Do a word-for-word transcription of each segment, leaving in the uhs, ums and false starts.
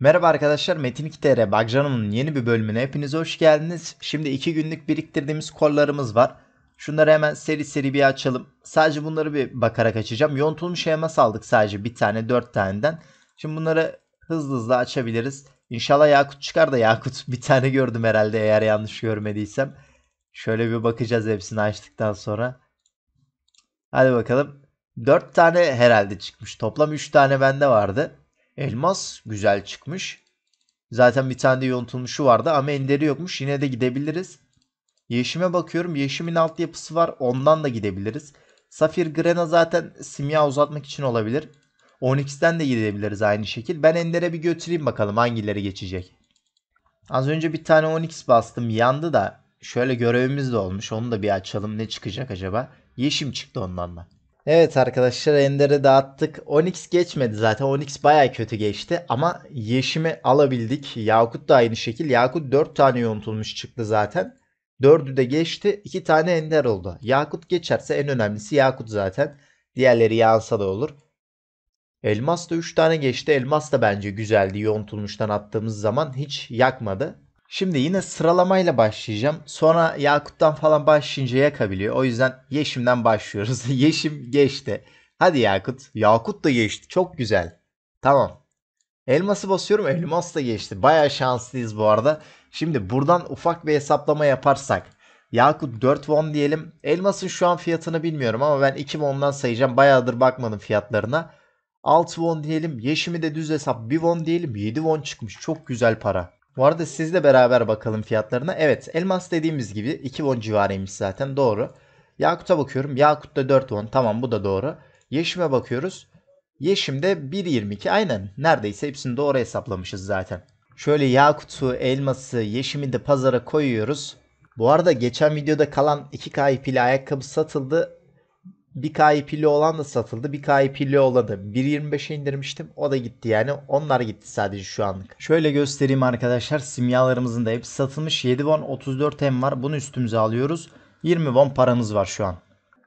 Merhaba arkadaşlar, Metin iki T R Bagcanım'ın yeni bir bölümüne hepiniz hoş geldiniz. Şimdi iki günlük biriktirdiğimiz kollarımız var. Şunları hemen seri seri bir açalım. Sadece bunları bir bakarak açacağım. Yontulmuş elmas aldık sadece bir tane dört taneden. Şimdi bunları hızlı hızlı açabiliriz. İnşallah yakut çıkar da yakut bir tane gördüm herhalde eğer yanlış görmediysem. Şöyle bir bakacağız hepsini açtıktan sonra. Hadi bakalım. dört tane herhalde çıkmış. Toplam üç tane bende vardı. Elmas güzel çıkmış. Zaten bir tane de yontulmuşu vardı ama enderi yokmuş. Yine de gidebiliriz. Yeşime bakıyorum. Yeşimin altyapısı var. Ondan da gidebiliriz. Safir Grena zaten simya uzatmak için olabilir. Onyx'ten de gidebiliriz aynı şekil. Ben endere bir götüreyim bakalım hangileri geçecek. Az önce bir tane Onyx bastım. Yandı da şöyle görevimiz de olmuş. Onu da bir açalım. Ne çıkacak acaba? Yeşim çıktı ondan da. Evet arkadaşlar, Ender'e dağıttık. Onyx geçmedi zaten. Onyx baya kötü geçti. Ama Yeşim'i alabildik. Yakut da aynı şekil. Yakut dört tane yontulmuş çıktı zaten. dördü de geçti. iki tane Ender oldu. Yakut geçerse en önemlisi Yakut zaten. Diğerleri yansa da olur. Elmas da üç tane geçti. Elmas da bence güzeldi. Yontulmuştan attığımız zaman hiç yakmadı. Şimdi yine sıralamayla başlayacağım. Sonra Yakut'tan falan başlayınca yakabiliyor. O yüzden Yeşim'den başlıyoruz. Yeşim geçti. Hadi Yakut. Yakut da geçti. Çok güzel. Tamam. Elması basıyorum. Elmas da geçti. Baya şanslıyız bu arada. Şimdi buradan ufak bir hesaplama yaparsak. Yakut dört won diyelim. Elmasın şu an fiyatını bilmiyorum ama ben iki won'dan sayacağım. Bayağıdır bakmadım fiyatlarına. altı won diyelim. Yeşim'i de düz hesap bir won diyelim. yedi won çıkmış. Çok güzel para. Bu arada sizle beraber bakalım fiyatlarına. Evet, elmas dediğimiz gibi iki won civarıymış zaten, doğru. Yakut'a bakıyorum. Yakut'ta dört won. Tamam, bu da doğru. Yeşim'e bakıyoruz. Yeşim'de bir yirmi iki. Aynen. Neredeyse hepsini doğru hesaplamışız zaten. Şöyle Yakut'u, elması, Yeşim'i de pazara koyuyoruz. Bu arada geçen videoda kalan iki K ipili ayakkabı satıldı. bir K ipili olan da satıldı. bir K ipili olan da bir yirmi beşe indirmiştim. O da gitti yani. Onlar gitti sadece şu anlık. Şöyle göstereyim arkadaşlar. Simyalarımızın da hepsi satılmış. yedi won otuz dört M var. Bunu üstümüze alıyoruz. yirmi won paramız var şu an.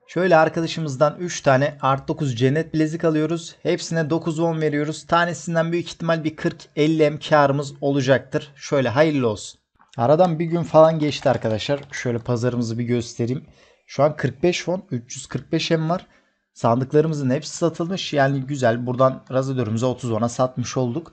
Şöyle arkadaşımızdan üç tane art dokuz cennet bilezik alıyoruz. Hepsine dokuz won veriyoruz. Tanesinden büyük ihtimal bir kırk elli M karımız olacaktır. Şöyle hayırlı olsun. Aradan bir gün falan geçti arkadaşlar. Şöyle pazarımızı bir göstereyim. Şu an kırk beş won, üç yüz kırk beş M var. Sandıklarımızın hepsi satılmış. Yani güzel. Buradan razadörümüze otuz won'a satmış olduk.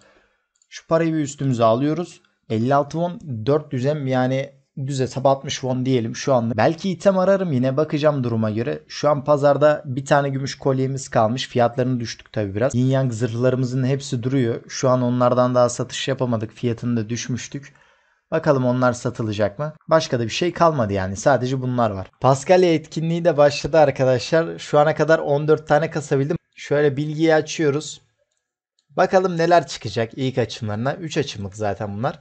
Şu parayı bir üstümüze alıyoruz. elli altı won, dört yüz M yani düz hesap altmış won diyelim şu anda. Belki item ararım, yine bakacağım duruma göre. Şu an pazarda bir tane gümüş kolyemiz kalmış. Fiyatlarını düştük tabi biraz. Yin-Yang zırhlarımızın hepsi duruyor. Şu an onlardan daha satış yapamadık. Fiyatını da düşmüştük. Bakalım onlar satılacak mı? Başka da bir şey kalmadı yani. Sadece bunlar var. Paskalya etkinliği de başladı arkadaşlar. Şu ana kadar on dört tane kasabildim. Şöyle bilgiyi açıyoruz. Bakalım neler çıkacak ilk açımlarına. üç açımlık zaten bunlar.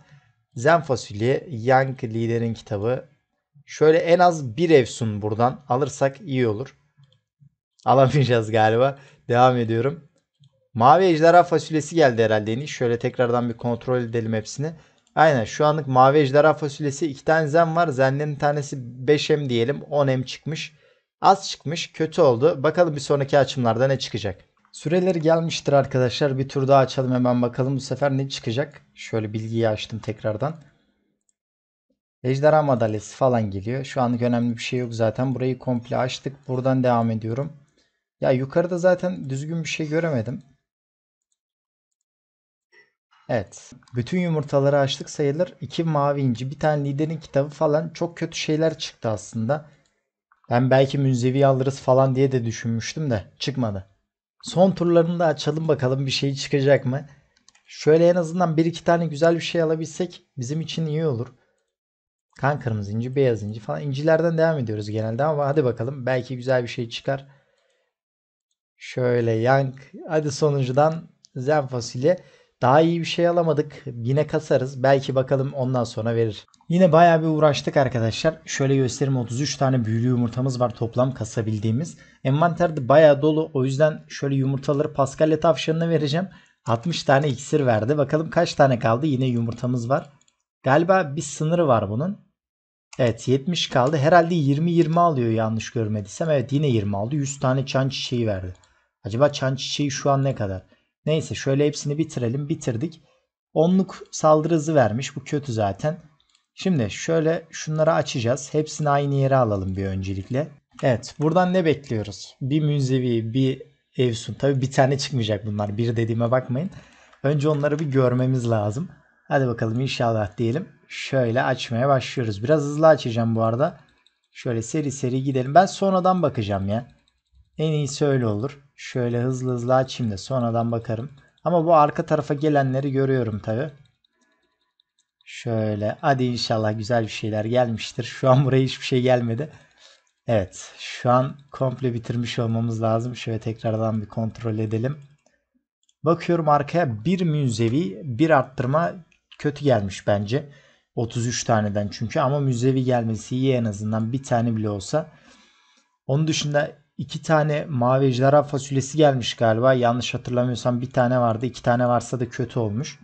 Zen fasulye, Yang liderin kitabı. Şöyle en az bir efsun buradan alırsak iyi olur. Alamayacağız galiba. Devam ediyorum. Mavi ejderha fasulyesi geldi herhalde. Şöyle tekrardan bir kontrol edelim hepsini. Aynen, şu anlık mavi ejderha fasulyesi iki tane zen var. Zenlerin tanesi beş M diyelim. on M çıkmış. Az çıkmış. Kötü oldu. Bakalım bir sonraki açımlarda ne çıkacak. Süreleri gelmiştir arkadaşlar. Bir tur daha açalım hemen bakalım bu sefer ne çıkacak. Şöyle bilgiyi açtım tekrardan. Ejderha madalyası falan geliyor. Şu anlık önemli bir şey yok zaten. Burayı komple açtık. Buradan devam ediyorum. Ya yukarıda zaten düzgün bir şey göremedim. Evet. Bütün yumurtaları açtık sayılır. iki mavi inci, bir tane liderin kitabı falan, çok kötü şeyler çıktı aslında. Ben belki münzevi alırız falan diye de düşünmüştüm de çıkmadı. Son turlarını da açalım bakalım bir şey çıkacak mı? Şöyle en azından bir iki tane güzel bir şey alabilsek bizim için iyi olur. Kan kırmızı inci, beyaz inci falan, incilerden devam ediyoruz genelde ama hadi bakalım belki güzel bir şey çıkar. Şöyle yank. Hadi sonuncudan zen fasulye. Daha iyi bir şey alamadık. Yine kasarız. Belki bakalım ondan sonra verir. Yine bayağı bir uğraştık arkadaşlar. Şöyle göstereyim. otuz üç tane büyülü yumurtamız var toplam kasabildiğimiz. Envanterde bayağı dolu. O yüzden şöyle yumurtaları Paskalya Tavşanı'na vereceğim. altmış tane iksir verdi. Bakalım kaç tane kaldı. Yine yumurtamız var. Galiba bir sınırı var bunun. Evet, yetmiş kaldı. Herhalde yirmi yirmi alıyor yanlış görmediysem. Evet, yine yirmi aldı. yüz tane çan çiçeği verdi. Acaba çan çiçeği şu an ne kadar? Neyse şöyle hepsini bitirelim. Bitirdik. onluk saldırı hızı vermiş. Bu kötü zaten. Şimdi şöyle şunları açacağız. Hepsini aynı yere alalım bir öncelikle. Evet, buradan ne bekliyoruz? Bir münzevi, bir evsun. Tabi bir tane çıkmayacak bunlar. Bir dediğime bakmayın. Önce onları bir görmemiz lazım. Hadi bakalım inşallah diyelim. Şöyle açmaya başlıyoruz. Biraz hızlı açacağım bu arada. Şöyle seri seri gidelim. Ben sonradan bakacağım ya. En iyisi öyle olur. Şöyle hızlı hızlı açayım da sonradan bakarım. Ama bu arka tarafa gelenleri görüyorum tabi. Şöyle hadi inşallah güzel bir şeyler gelmiştir. Şu an buraya hiçbir şey gelmedi. Evet, şu an komple bitirmiş olmamız lazım. Şöyle tekrardan bir kontrol edelim. Bakıyorum arkaya bir müzevi, bir arttırma kötü gelmiş bence. otuz üç taneden çünkü, ama müzevi gelmesi iyi, en azından bir tane bile olsa. Onun dışında iki tane mavi ejderha fasulyesi gelmiş galiba. Yanlış hatırlamıyorsam bir tane vardı. iki tane varsa da kötü olmuş.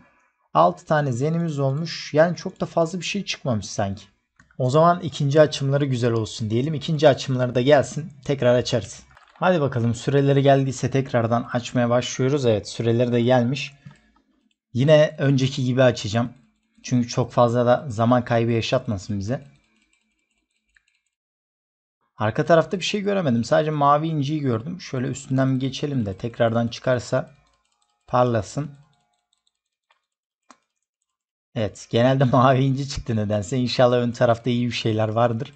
altı tane zenimiz olmuş. Yani çok da fazla bir şey çıkmamış sanki. O zaman ikinci açımları güzel olsun diyelim. İkinci açımları da gelsin. Tekrar açarız. Hadi bakalım, süreleri geldiyse tekrardan açmaya başlıyoruz. Evet, süreleri de gelmiş. Yine önceki gibi açacağım. Çünkü çok fazla da zaman kaybı yaşatmasın bize. Arka tarafta bir şey göremedim. Sadece mavi inciyi gördüm. Şöyle üstünden geçelim de tekrardan çıkarsa parlasın. Evet, genelde mavi inci çıktı nedense. İnşallah ön tarafta iyi bir şeyler vardır.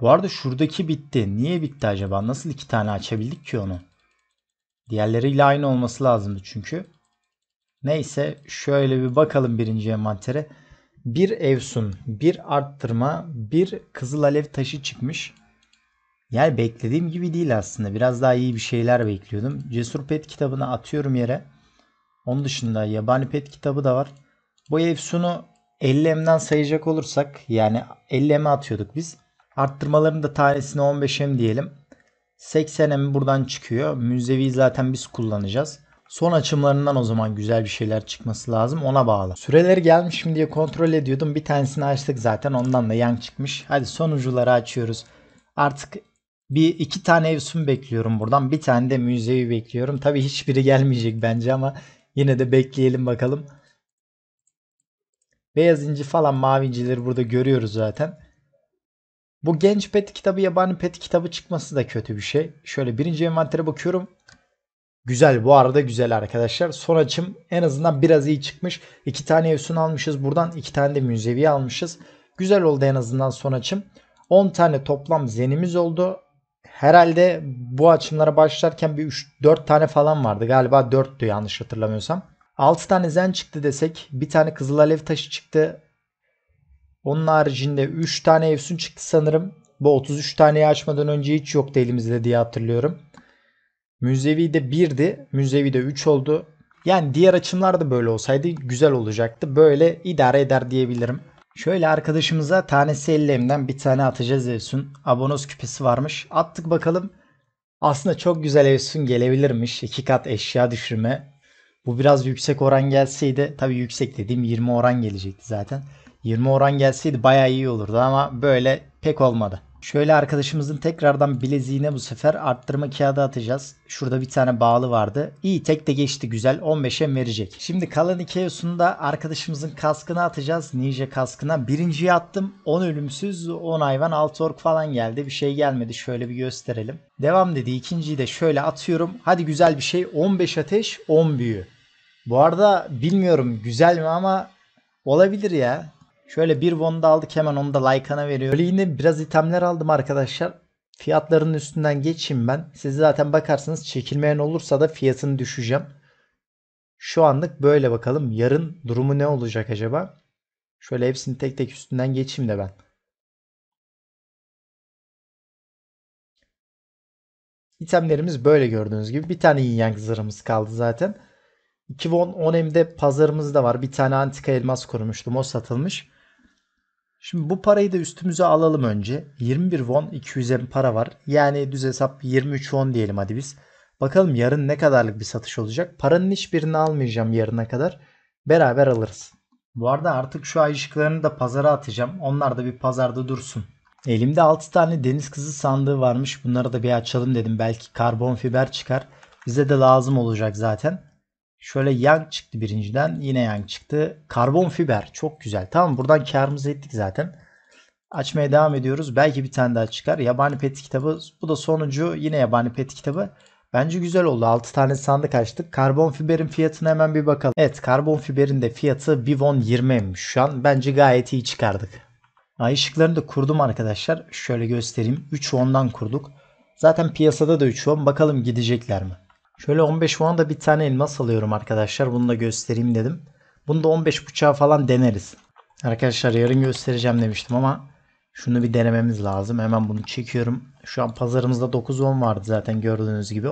Bu arada şuradaki bitti. Niye bitti acaba? Nasıl iki tane açabildik ki onu? Diğerleriyle aynı olması lazımdı çünkü. Neyse, şöyle bir bakalım birinci envantere. Bir evsun, bir arttırma, bir kızıl alev taşı çıkmış. Yani beklediğim gibi değil aslında. Biraz daha iyi bir şeyler bekliyordum. Cesur Pet kitabını atıyorum yere. Onun dışında yabani pet kitabı da var. Bu evsunu elli em'den sayacak olursak, yani elli em'e atıyorduk biz. Arttırmaların da tanesine on beş em diyelim. seksen em buradan çıkıyor. Müzevi zaten biz kullanacağız. Son açımlarından o zaman güzel bir şeyler çıkması lazım. Ona bağlı. Süreleri gelmiş mi diye kontrol ediyordum. Bir tanesini açtık zaten. Ondan da yang çıkmış. Hadi sonuncuları açıyoruz. Artık bir iki tane evsun bekliyorum buradan. Bir tane de müzevi bekliyorum. Tabii hiçbiri gelmeyecek bence ama yine de bekleyelim bakalım. Beyaz inci falan, mavi incileri burada görüyoruz zaten. Bu genç pet kitabı, yabani pet kitabı çıkması da kötü bir şey. Şöyle birinci envantere bakıyorum. Güzel, bu arada güzel arkadaşlar. Son açım en azından biraz iyi çıkmış. İki tane evsun almışız buradan. İki tane de müzevi almışız. Güzel oldu en azından son açım. on tane toplam zenimiz oldu. Herhalde bu açımlara başlarken bir üç dört tane falan vardı. Galiba dörttü yanlış hatırlamıyorsam. altı tane zen çıktı desek. bir tane kızıl alev taşı çıktı. Onun haricinde üç tane evsun çıktı sanırım. Bu otuz üç taneyi açmadan önce hiç yoktu elimizde diye hatırlıyorum. Müzevi de birdi. Müzevi de üç oldu. Yani diğer açımlar da böyle olsaydı güzel olacaktı. Böyle idare eder diyebilirim. Şöyle arkadaşımıza tanesi elli em'den bir tane atacağız evsun. Abonos küpesi varmış. Attık bakalım. Aslında çok güzel evsun gelebilirmiş. iki kat eşya düşürme. Bu biraz yüksek oran gelseydi. Tabii yüksek dediğim yirmi oran gelecekti zaten. yirmi oran gelseydi bayağı iyi olurdu ama böyle pek olmadı. Şöyle arkadaşımızın tekrardan bileziğine bu sefer arttırma kağıdı atacağız. Şurada bir tane bağlı vardı. İyi, tek de geçti, güzel. on beş em verecek. Şimdi kalan iki evsunu da arkadaşımızın kaskına atacağız. Ninja kaskına. Birinciyi attım. on ölümsüz, on hayvan, altı ork falan geldi. Bir şey gelmedi. Şöyle bir gösterelim. Devam dedi. İkinciyi de şöyle atıyorum. Hadi güzel bir şey. on beş ateş, on büyü. Bu arada bilmiyorum güzel mi ama olabilir ya. Şöyle bir bonda aldık, hemen onu da Lycan'a veriyor. Böyle yine biraz itemler aldım arkadaşlar. Fiyatlarının üstünden geçeyim ben. Siz zaten bakarsanız, çekilmeyen olursa da fiyatını düşeceğim. Şu anlık böyle bakalım. Yarın durumu ne olacak acaba? Şöyle hepsini tek tek üstünden geçeyim de ben. İtemlerimiz böyle gördüğünüz gibi. Bir tane Yin-Yang zırhımız kaldı zaten. iki von on em'de pazarımız da var. Bir tane antika elmas korumuştum. O satılmış. Şimdi bu parayı da üstümüze alalım önce. yirmi bir won, iki yüz em para var. Yani düz hesap yirmi üç won diyelim hadi biz. Bakalım yarın ne kadarlık bir satış olacak. Paranın hiçbirini almayacağım yarına kadar. Beraber alırız. Bu arada artık şu ay ışıklarını da pazara atacağım. Onlar da bir pazarda dursun. Elimde altı tane deniz kızı sandığı varmış. Bunları da bir açalım dedim. Belki karbon fiber çıkar. Bize de lazım olacak zaten. Şöyle yang çıktı birinciden. Yine yang çıktı. Karbon fiber. Çok güzel. Tamam, buradan karımızı ettik zaten. Açmaya devam ediyoruz. Belki bir tane daha çıkar. Yabani pet kitabı. Bu da sonuncu. Yine yabani pet kitabı. Bence güzel oldu. altı tane sandık açtık. Karbon fiberin fiyatına hemen bir bakalım. Evet, karbon fiberin de fiyatı bir won yirmiymiş şu an. Bence gayet iyi çıkardık. Ay, ışıklarını da kurdum arkadaşlar. Şöyle göstereyim. üç won'dan kurduk. Zaten piyasada da üç won. Bakalım gidecekler mi? Şöyle on beş won'a da bir tane elmas alıyorum arkadaşlar. Bunu da göstereyim dedim. Bunu da on beş buçuğa falan deneriz. Arkadaşlar yarın göstereceğim demiştim ama şunu bir denememiz lazım. Hemen bunu çekiyorum. Şu an pazarımızda dokuz won vardı zaten gördüğünüz gibi.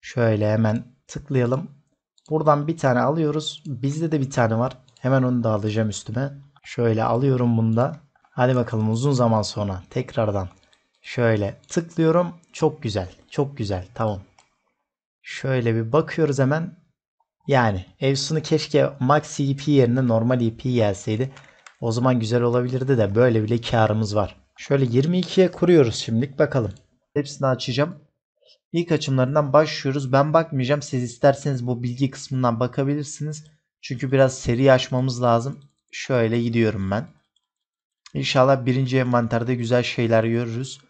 Şöyle hemen tıklayalım. Buradan bir tane alıyoruz. Bizde de bir tane var. Hemen onu da alacağım üstüme. Şöyle alıyorum bunu da. Hadi bakalım, uzun zaman sonra tekrardan. Şöyle tıklıyorum. Çok güzel. Çok güzel. Tamam. Şöyle bir bakıyoruz hemen. Yani Evsun'u keşke Max E P yerine normal E P gelseydi. O zaman güzel olabilirdi de böyle bile karımız var. Şöyle yirmi ikiye kuruyoruz şimdilik, bakalım. Hepsini açacağım. İlk açımlarından başlıyoruz. Ben bakmayacağım. Siz isterseniz bu bilgi kısmından bakabilirsiniz. Çünkü biraz seri açmamız lazım. Şöyle gidiyorum ben. İnşallah birinci envanterde güzel şeyler görürüz.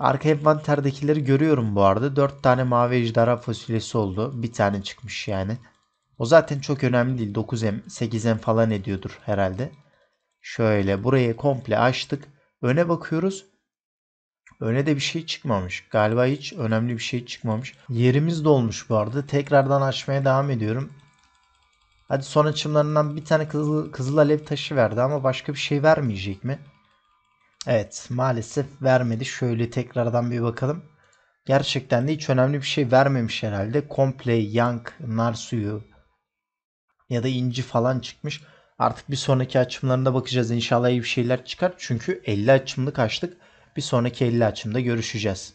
Arka envanterdekileri görüyorum bu arada. dört tane mavi ejderha fasulyesi oldu. Bir tane çıkmış yani. O zaten çok önemli değil. dokuz em, sekiz em falan ediyordur herhalde. Şöyle burayı komple açtık. Öne bakıyoruz. Öne de bir şey çıkmamış. Galiba hiç önemli bir şey çıkmamış. Yerimiz dolmuş bu arada. Tekrardan açmaya devam ediyorum. Hadi son açımlarından bir tane kızıl, kızıl alev taşı verdi ama başka bir şey vermeyecek mi? Evet, maalesef vermedi. Şöyle tekrardan bir bakalım. Gerçekten de hiç önemli bir şey vermemiş herhalde. Komple yang, nar suyu ya da inci falan çıkmış. Artık bir sonraki açımlarına bakacağız. İnşallah iyi bir şeyler çıkar. Çünkü elli açımlık açtık. Bir sonraki elli açımda görüşeceğiz.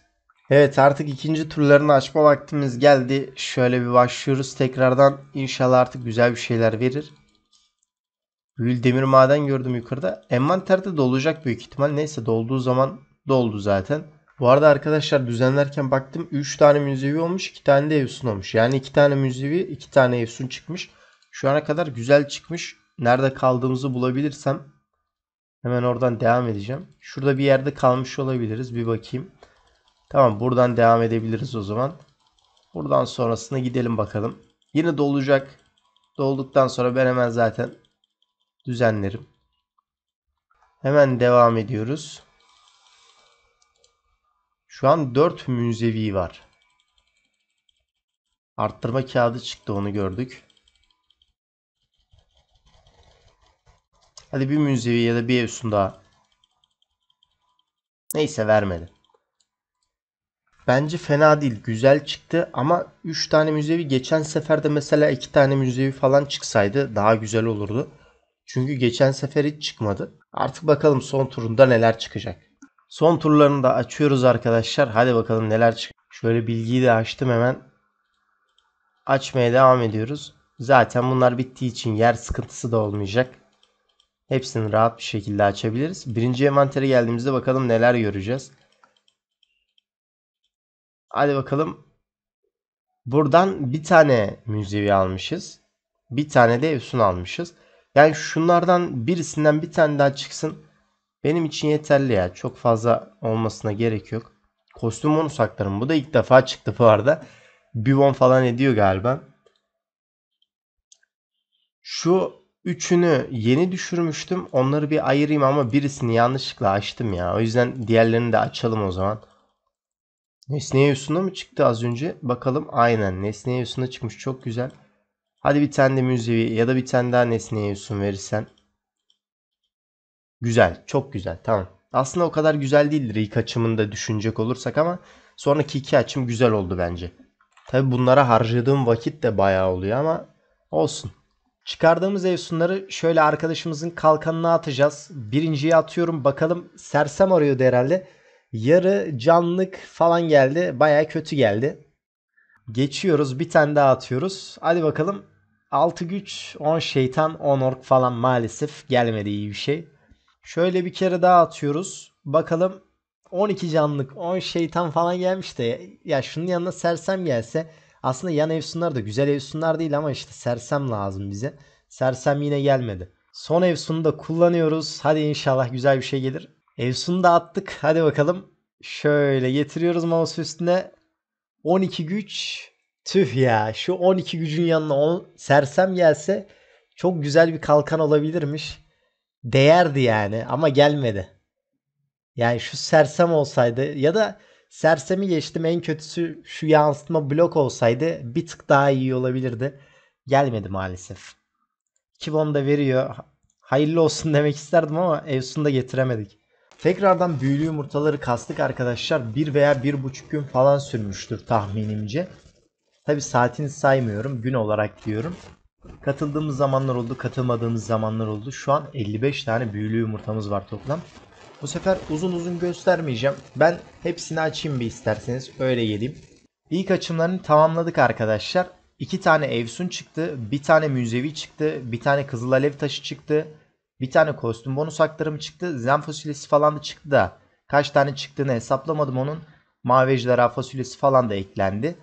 Evet, artık ikinci turlarını açma vaktimiz geldi. Şöyle bir başlıyoruz tekrardan. İnşallah artık güzel bir şeyler verir. Büyülü demir maden gördüm yukarıda. Envanterde dolacak büyük ihtimal. Neyse, dolduğu zaman doldu zaten. Bu arada arkadaşlar düzenlerken baktım. üç tane müzevi olmuş. iki tane de Evsun olmuş. Yani iki tane müzevi, iki tane Evsun çıkmış. Şu ana kadar güzel çıkmış. Nerede kaldığımızı bulabilirsem hemen oradan devam edeceğim. Şurada bir yerde kalmış olabiliriz. Bir bakayım. Tamam, buradan devam edebiliriz o zaman. Buradan sonrasına gidelim bakalım. Yine dolacak. Dolduktan sonra ben hemen zaten düzenlerim. Hemen devam ediyoruz. Şu an dört münzevi var. Arttırma kağıdı çıktı, onu gördük. Hadi bir münzevi ya da bir Evsun daha. Neyse, vermedi. Bence fena değil. Güzel çıktı ama üç tane müzevi, geçen seferde mesela iki tane müzevi falan çıksaydı daha güzel olurdu. Çünkü geçen sefer hiç çıkmadı. Artık bakalım son turunda neler çıkacak. Son turlarını da açıyoruz arkadaşlar. Hadi bakalım neler çıkacak. Şöyle bilgiyi de açtım hemen. Açmaya devam ediyoruz. Zaten bunlar bittiği için yer sıkıntısı da olmayacak. Hepsini rahat bir şekilde açabiliriz. Birinci envantere geldiğimizde bakalım neler göreceğiz. Hadi bakalım. Buradan bir tane müzevi almışız. Bir tane de Evsun almışız. Yani şunlardan birisinden bir tane daha çıksın. Benim için yeterli ya. Çok fazla olmasına gerek yok. Kostüm onu saklarım. Bu da ilk defa çıktı bu arada. bir won falan ediyor galiba. Şu üçünü yeni düşürmüştüm. Onları bir ayırayım ama birisini yanlışlıkla açtım ya. O yüzden diğerlerini de açalım o zaman. Nesneye Yusun'a mı çıktı az önce? Bakalım, aynen Nesneye Yusun'a çıkmış, çok güzel. Hadi bir tane de müzevi ya da bir tane daha Nesneye Yusun verirsen. Güzel, çok güzel, tamam. Aslında o kadar güzel değildir ilk açımında düşünecek olursak ama sonraki iki açım güzel oldu bence. Tabi bunlara harcadığım vakit de bayağı oluyor ama olsun. Çıkardığımız Evsunları şöyle arkadaşımızın kalkanına atacağız. Birinciyi atıyorum, bakalım. Sersem arıyordu herhalde. Yarı canlık falan geldi. Baya kötü geldi. Geçiyoruz, bir tane daha atıyoruz. Hadi bakalım. altı güç, on şeytan, on ork falan maalesef gelmedi iyi bir şey. Şöyle bir kere daha atıyoruz. Bakalım on iki canlık on şeytan falan gelmiş de ya şunun yanına sersem gelse aslında yan efsunlar da güzel efsunlar değil ama işte sersem lazım bize. Sersem yine gelmedi. Son efsunu da kullanıyoruz. Hadi inşallah güzel bir şey gelir. Efsunu da attık. Hadi bakalım. Şöyle getiriyoruz mouse üstüne. on iki güç. Tüh ya. Şu on iki gücün yanına on sersem gelse çok güzel bir kalkan olabilirmiş. Değerdi yani ama gelmedi. Yani şu sersem olsaydı ya da sersemi geçtim en kötüsü şu yansıtma blok olsaydı bir tık daha iyi olabilirdi. Gelmedi maalesef. iki bon da veriyor. Hayırlı olsun demek isterdim ama Evsun'u da getiremedik. Tekrardan büyülü yumurtaları kastık arkadaşlar. bir veya bir buçuk gün falan sürmüştür tahminimce. Tabi saatini saymıyorum. Gün olarak diyorum. Katıldığımız zamanlar oldu. Katılmadığımız zamanlar oldu. Şu an elli beş tane büyülü yumurtamız var toplam. Bu sefer uzun uzun göstermeyeceğim. Ben hepsini açayım bir isterseniz. Öyle geleyim. İlk açımlarını tamamladık arkadaşlar. iki tane Evsun çıktı. bir tane Münzevi çıktı. bir tane Kızıl Alev Taşı çıktı. bir tane kostüm bonus aktarımı çıktı. Zen fasulyesi falan da çıktı da. Kaç tane çıktığını hesaplamadım onun. Mavi ejderha fasulyesi falan da eklendi.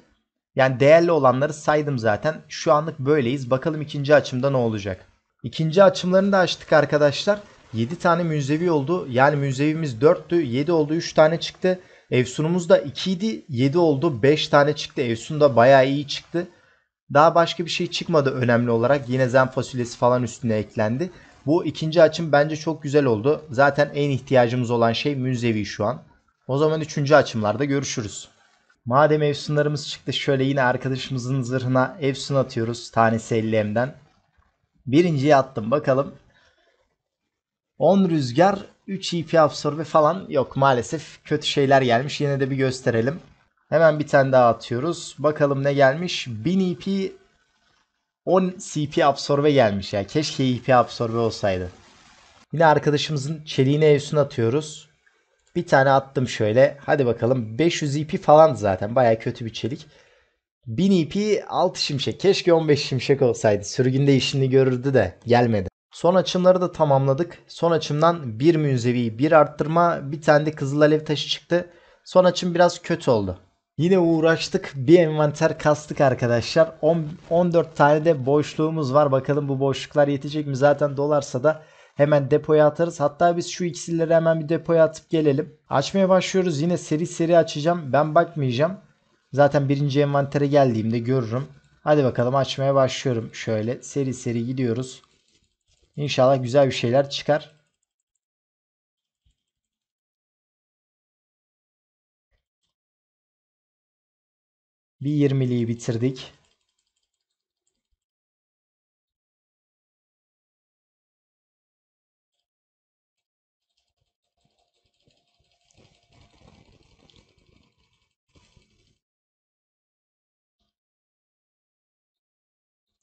Yani değerli olanları saydım zaten. Şu anlık böyleyiz. Bakalım ikinci açımda ne olacak. İkinci açımlarını da açtık arkadaşlar. yedi tane münzevi oldu. Yani münzevimiz dörttü. yedi oldu. üç tane çıktı. Efsunumuz da iki idi. yedi oldu. beş tane çıktı. Efsun da bayağı iyi çıktı. Daha başka bir şey çıkmadı önemli olarak. Yine zen fasulyesi falan üstüne eklendi. Bu ikinci açım bence çok güzel oldu. Zaten en ihtiyacımız olan şey münzevi şu an. O zaman üçüncü açımlarda görüşürüz. Madem efsunlarımız çıktı şöyle yine arkadaşımızın zırhına efsun atıyoruz. Tanesi elli em'den. Birinciyi attım bakalım. on rüzgar, üç E P absorbe falan yok maalesef. Kötü şeyler gelmiş. Yine de bir gösterelim. Hemen bir tane daha atıyoruz. Bakalım ne gelmiş. bin E P, on C P absorbe gelmiş ya. Keşke E P absorbe olsaydı. Yine arkadaşımızın çeliğine efsun atıyoruz. Bir tane attım şöyle. Hadi bakalım. beş yüz E P falan zaten. Baya kötü bir çelik. bin E P, altı şimşek. Keşke on beş şimşek olsaydı. Sürgünde işini görürdü de gelmedi. Son açımları da tamamladık. Son açımdan bir münzevi, bir arttırma, bir tane de kızıl alev taşı çıktı. Son açım biraz kötü oldu. Yine uğraştık. Bir envanter kastık arkadaşlar. on, on dört tane de boşluğumuz var. Bakalım bu boşluklar yetecek mi? Zaten dolarsa da hemen depoya atarız. Hatta biz şu iksirleri hemen bir depoya atıp gelelim. Açmaya başlıyoruz. Yine seri seri açacağım. Ben bakmayacağım. Zaten birinci envantere geldiğimde görürüm. Hadi bakalım açmaya başlıyorum. Şöyle seri seri gidiyoruz. İnşallah güzel bir şeyler çıkar. Bir yirmiliği bitirdik.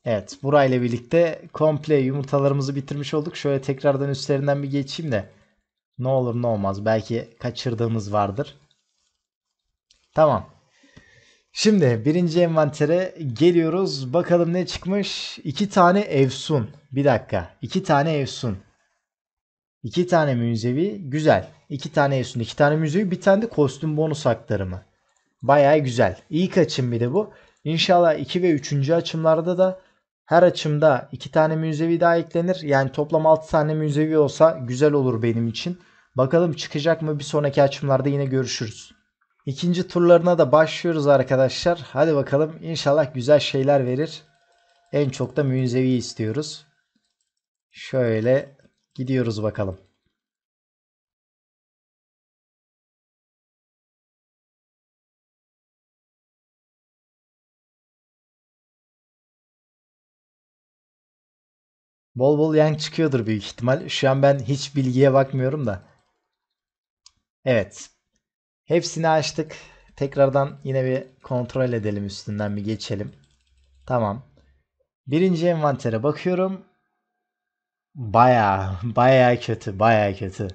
Evet, burayla birlikte komple yumurtalarımızı bitirmiş olduk. Şöyle tekrardan üstlerinden bir geçeyim de ne olur ne olmaz. Belki kaçırdığımız vardır. Tamam. Şimdi birinci envantere geliyoruz. Bakalım ne çıkmış? iki tane efsun. Bir dakika. iki tane efsun. iki tane münzevi. Güzel. iki tane efsun. iki tane münzevi. bir tane de kostüm bonus aktarımı. Bayağı güzel. İlk açım bir de bu. İnşallah iki ve üçüncü açımlarda da her açımda iki tane münzevi daha eklenir. Yani toplam altı tane münzevi olsa güzel olur benim için. Bakalım çıkacak mı? Bir sonraki açımlarda yine görüşürüz. İkinci turlarına da başlıyoruz arkadaşlar. Hadi bakalım inşallah güzel şeyler verir. En çok da münzevi istiyoruz. Şöyle gidiyoruz bakalım. Bol bol yang çıkıyordur büyük ihtimal. Şu an ben hiç bilgiye bakmıyorum da. Evet. Hepsini açtık. Tekrardan yine bir kontrol edelim. Üstünden bir geçelim. Tamam. Birinci envantere bakıyorum. Baya baya kötü. Baya kötü.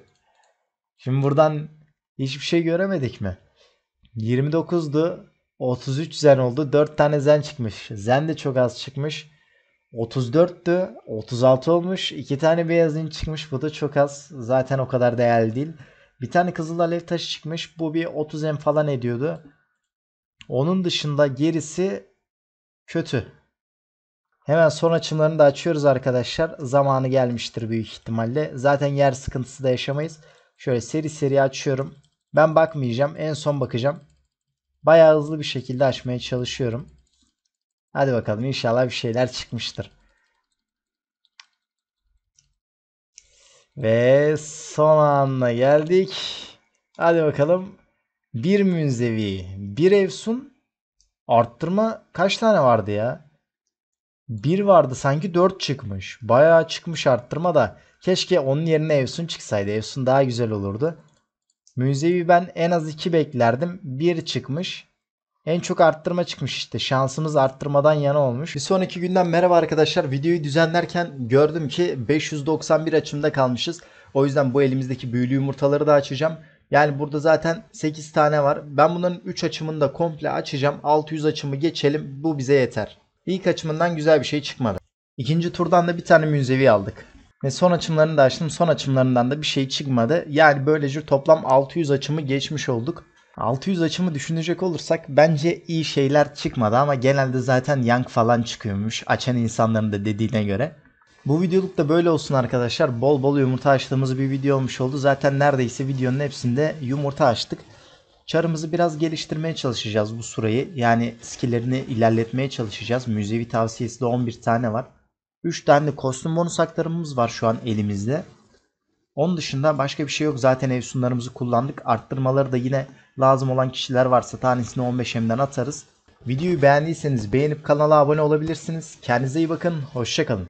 Şimdi buradan hiçbir şey göremedik mi? yirmi dokuz'du. otuz üç zen oldu. dört tane zen çıkmış. Zen de çok az çıkmış. otuz dört'tü. otuz altı olmuş. iki tane beyaz in çıkmış. Bu da çok az. Zaten o kadar değerli değil. Bir tane kızıl alev taşı çıkmış. Bu bir otuz em falan ediyordu. Onun dışında gerisi kötü. Hemen son açımlarını da açıyoruz arkadaşlar. Zamanı gelmiştir büyük ihtimalle. Zaten yer sıkıntısı da yaşamayız. Şöyle seri seri açıyorum. Ben bakmayacağım. En son bakacağım. Bayağı hızlı bir şekilde açmaya çalışıyorum. Hadi bakalım, inşallah bir şeyler çıkmıştır. Ve son anına geldik. Hadi bakalım. Bir münzevi, bir efsun. Arttırma kaç tane vardı ya? Bir vardı sanki, dört çıkmış. Bayağı çıkmış arttırma da. Keşke onun yerine efsun çıksaydı. Efsun daha güzel olurdu. Münzevi ben en az iki beklerdim. bir çıkmış. En çok arttırma çıkmış işte. Şansımız arttırmadan yana olmuş. Bir sonraki günden merhaba arkadaşlar. Videoyu düzenlerken gördüm ki beş yüz doksan bir açımda kalmışız. O yüzden bu elimizdeki büyülü yumurtaları da açacağım. Yani burada zaten sekiz tane var. Ben bunların üç açımını da komple açacağım. altı yüz açımı geçelim. Bu bize yeter. İlk açımından güzel bir şey çıkmadı. İkinci turdan da bir tane münzevi aldık. Ve son açımlarını da açtım. Son açımlarından da bir şey çıkmadı. Yani böylece toplam altı yüz açımı geçmiş olduk. altı yüz açımı düşünecek olursak bence iyi şeyler çıkmadı ama genelde zaten yank falan çıkıyormuş. Açan insanların da dediğine göre. Bu videoluk da böyle olsun arkadaşlar. Bol bol yumurta açtığımız bir video olmuş oldu. Zaten neredeyse videonun hepsinde yumurta açtık. Çarımızı biraz geliştirmeye çalışacağız bu sırayı. Yani skillerini ilerletmeye çalışacağız. Müzevi tavsiyesi de on bir tane var. üç tane de kostüm bonus aktarımımız var şu an elimizde. Onun dışında başka bir şey yok. Zaten efsunlarımızı kullandık. Arttırmaları da yine lazım olan kişiler varsa tanesini on beş em'den atarız. Videoyu beğendiyseniz beğenip kanala abone olabilirsiniz. Kendinize iyi bakın. Hoşça kalın.